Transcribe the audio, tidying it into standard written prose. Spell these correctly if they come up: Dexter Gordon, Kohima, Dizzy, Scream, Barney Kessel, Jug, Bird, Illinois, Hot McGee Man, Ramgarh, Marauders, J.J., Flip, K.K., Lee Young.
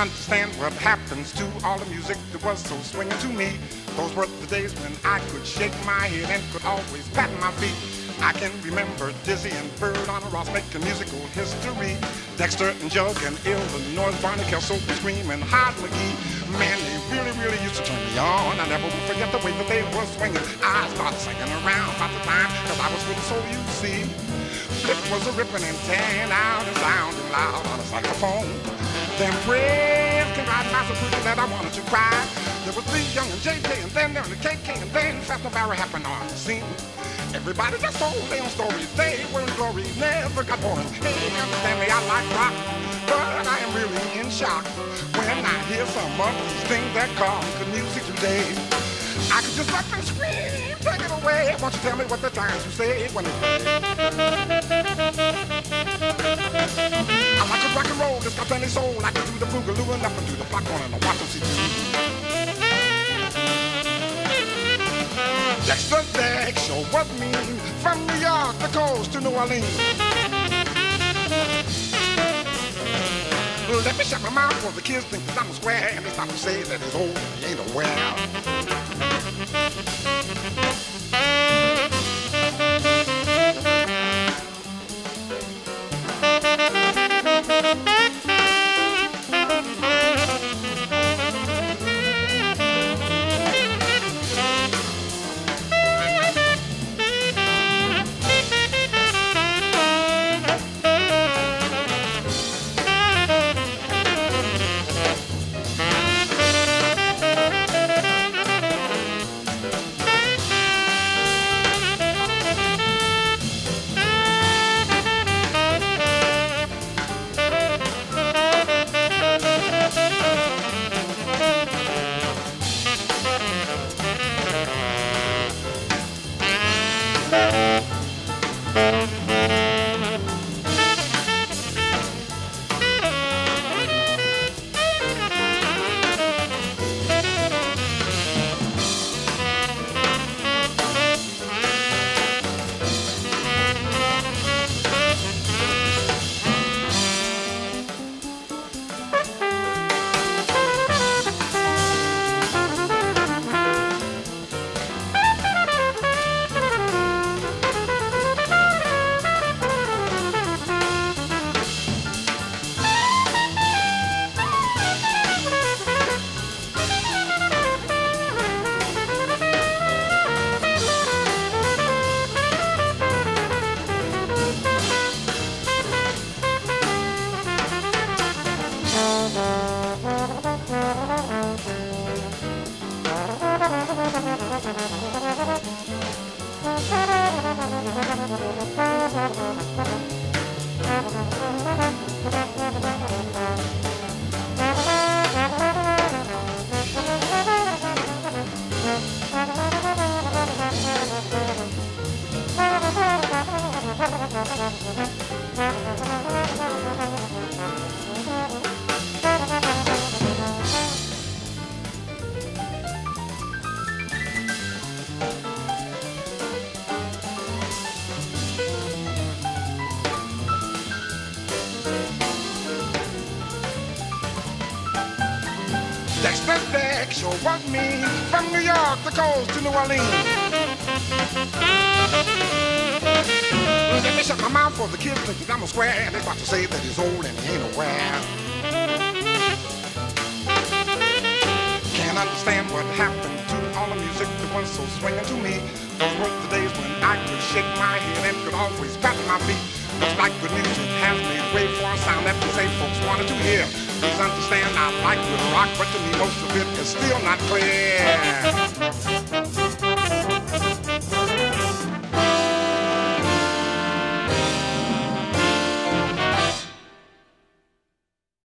understand what happens to all the music that was so swinging to me. Those were the days when I could shake my head and could always pat my feet. I can remember Dizzy and Bird on a rock making musical history. Dexter and Jug and Illinois, Barney Kessel, Scream and Hot McGee Man. They really used to turn me on. I never will forget the way that they were swinging. I started singing around about the time, cause I was with the soul, you see. Flip was a ripping and tan out and sounding loud on a saxophone. Then praise came out my seclusion that I wanted to cry. There was Lee Young and J.J. and then there was the K.K. and then Fast Barry happened on the scene. Everybody just told their own stories. They were in glory, never got boring. Hey, understand me, I like rock, but I am really in shock when I hear some of these things that come to music today. I could just let them scream, take it away. Won't you tell me what the times you say when it's I like to rock and roll, it's got plenty soul. I can do the boogaloo and up and do the block on and the watch and see. Dexter Dex sure was mean, from New York, the coast to New Orleans. Let me shut my mouth for the kids think that I'm a square, and they stop to say that it's old, he ain't aware. Sure was mean, from New York, the coast to New Orleans. Let me shut my mouth for the kids think that I'm a square, and they about to say that he's old and he ain't aware. Can't understand what happened to all the music that was so swinging to me. Those were the days when I could shake my head and could always pat my feet. Looks like good music has made way for a sound that the same folks wanted to hear. Please understand, I like good rock, but to me most of it is still not clear.